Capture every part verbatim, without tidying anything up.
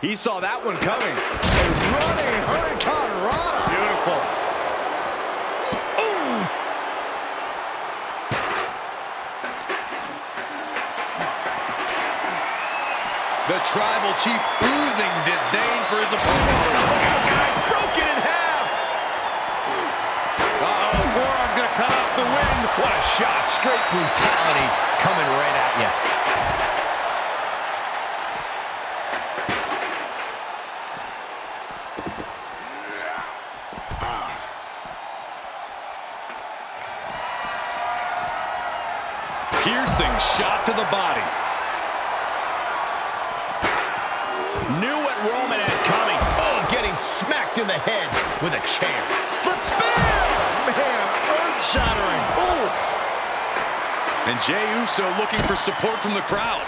He saw that one coming. And running Huracan Rada. Beautiful. Ooh. The Tribal Chief oozing disdain for his opponent. Oh, guys, broken in half. Uh-oh, forearm's gonna cut off the wind. What a shot. Straight brutality coming right at you. Piercing shot to the body. Knew what Roman had coming. Oh, getting smacked in the head with a chair. Slip spin! Man, earth-shattering. Oof! And Jey Uso looking for support from the crowd.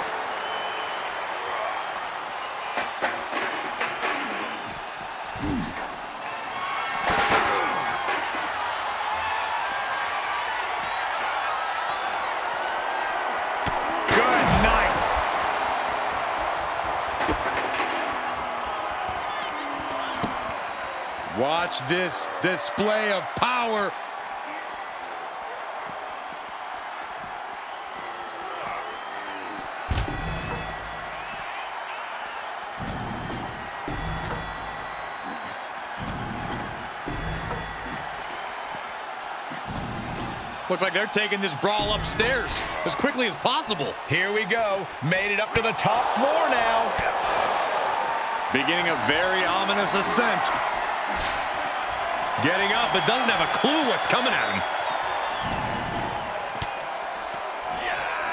Watch this display of power. Looks like they're taking this brawl upstairs as quickly as possible. Here we go. Made it up to the top floor now. Beginning a very ominous ascent. Getting up, but doesn't have a clue what's coming at him.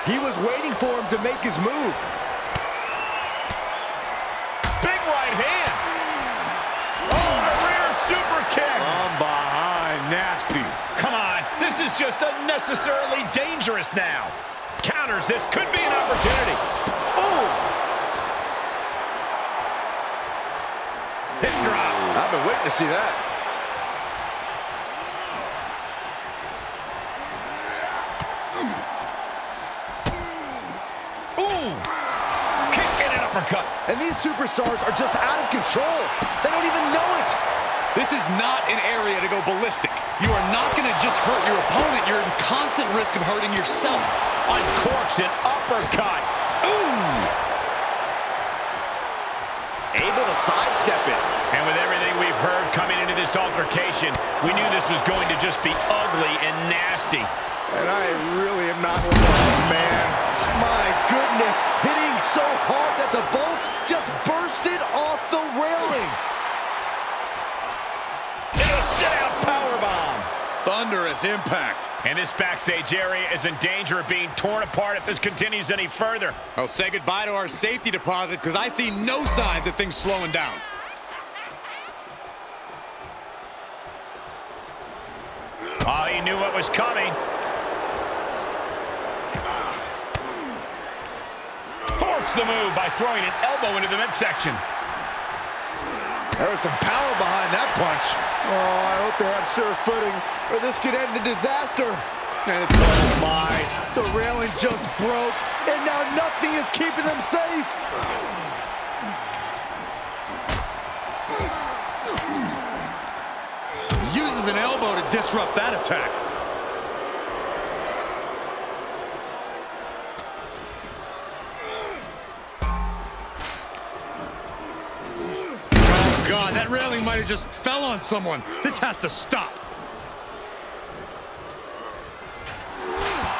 He was waiting for him to make his move. Big right hand. Oh, a rear super kick. From behind, nasty. Come on, this is just unnecessarily dangerous now. Counters, this could be an opportunity. Oh! Hit drop. I've been waiting to see that. Cut. And these superstars are just out of control. They don't even know it. This is not an area to go ballistic. You are not going to just hurt your opponent. You're in constant risk of hurting yourself. Uncorks an uppercut. Ooh! Able to sidestep it. And with everything we've heard coming into this altercation, we knew this was going to just be ugly and nasty. And I really am not one of them, man. My goodness, hitting so hard that the bolts just bursted off the railing. And a sit-out powerbomb. Thunderous impact. And this backstage area is in danger of being torn apart if this continues any further. Oh, say goodbye to our safety deposit because I see no signs of things slowing down. Oh, he knew what was coming. The move by throwing an elbow into the midsection. There was some power behind that punch. Oh, I hope they have sure footing, or this could end in disaster. And it's, oh my, the railing just broke, and now nothing is keeping them safe. Uses an elbow to disrupt that attack. God, that railing might have just fell on someone. This has to stop.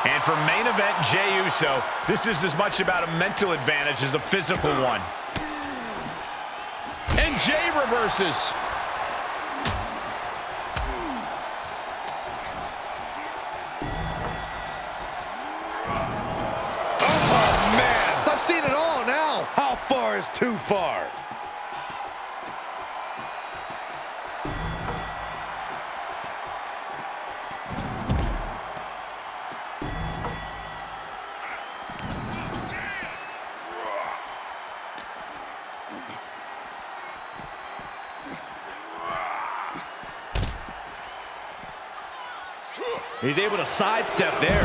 And for main event, Jey Uso, this is as much about a mental advantage as a physical one. And Jey reverses. Oh, man. I've seen it all now. How far is too far? He's able to sidestep there.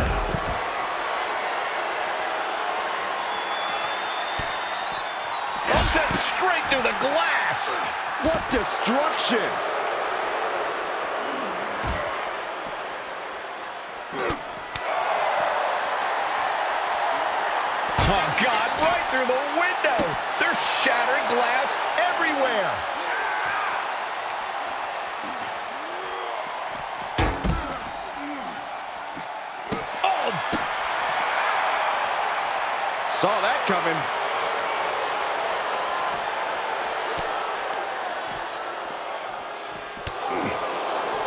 Oh, sent straight through the glass. What destruction. Oh, God, right through the window. There's shattered glass everywhere. Oh. Saw that coming.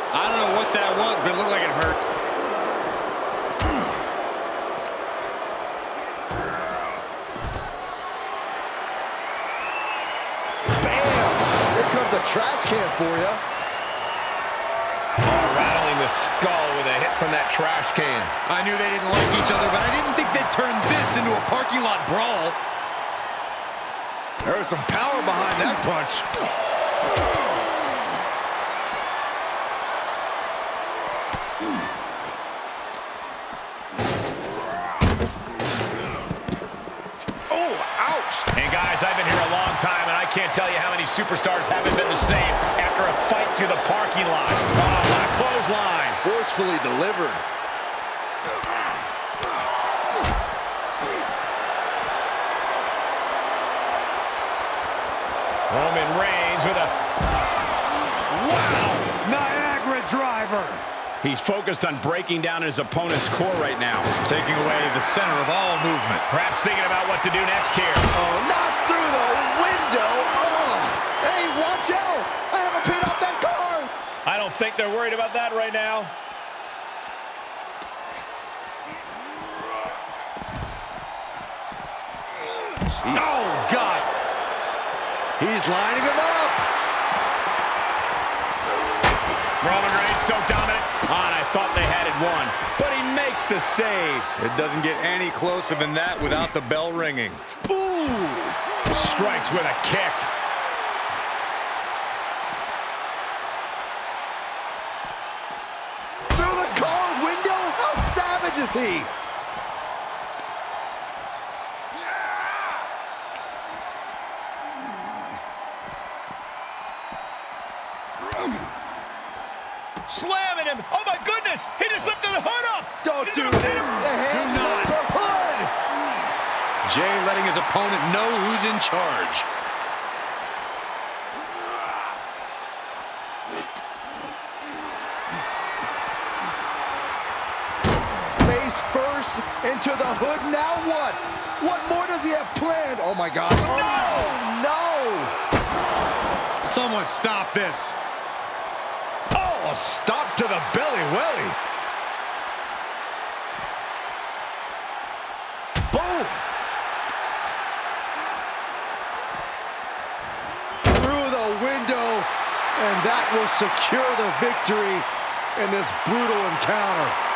I don't know what that was, but it looked like it hurt. A trash can for you. Oh, rattling the skull with a hit from that trash can. I knew they didn't like each other, but I didn't think they'd turn this into a parking lot brawl. There was some power behind that punch. Oh, ouch. Hey, guys, I've been here a long time, and I can't tell you how many superstars haven't been the same after a fight through the parking lot. Oh, my clothesline. Forcefully delivered. Roman Reigns with a... Wow! Niagara driver. He's focused on breaking down his opponent's core right now. Taking away the center of all movement. Perhaps thinking about what to do next here. Oh, not through the window. Oh. Hey, watch out. I haven't paid off that car. I don't think they're worried about that right now. Oh, God. He's lining him up. Roman Reigns so dominant. Ah, and I thought they had it won, but he makes the save. It doesn't get any closer than that without the bell ringing. Ooh! Strikes with a kick. Through the car window? How savage is he? Slamming him. Oh, my goodness. He just lifted the hood up. Don't do this. The hand lifts the hood. Jey letting his opponent know who's in charge. Face first into the hood. Now what? What more does he have planned? Oh, my God. Oh, no. No. Someone stop this. A stop to the belly welly. Boom. Through the window, and that will secure the victory in this brutal encounter.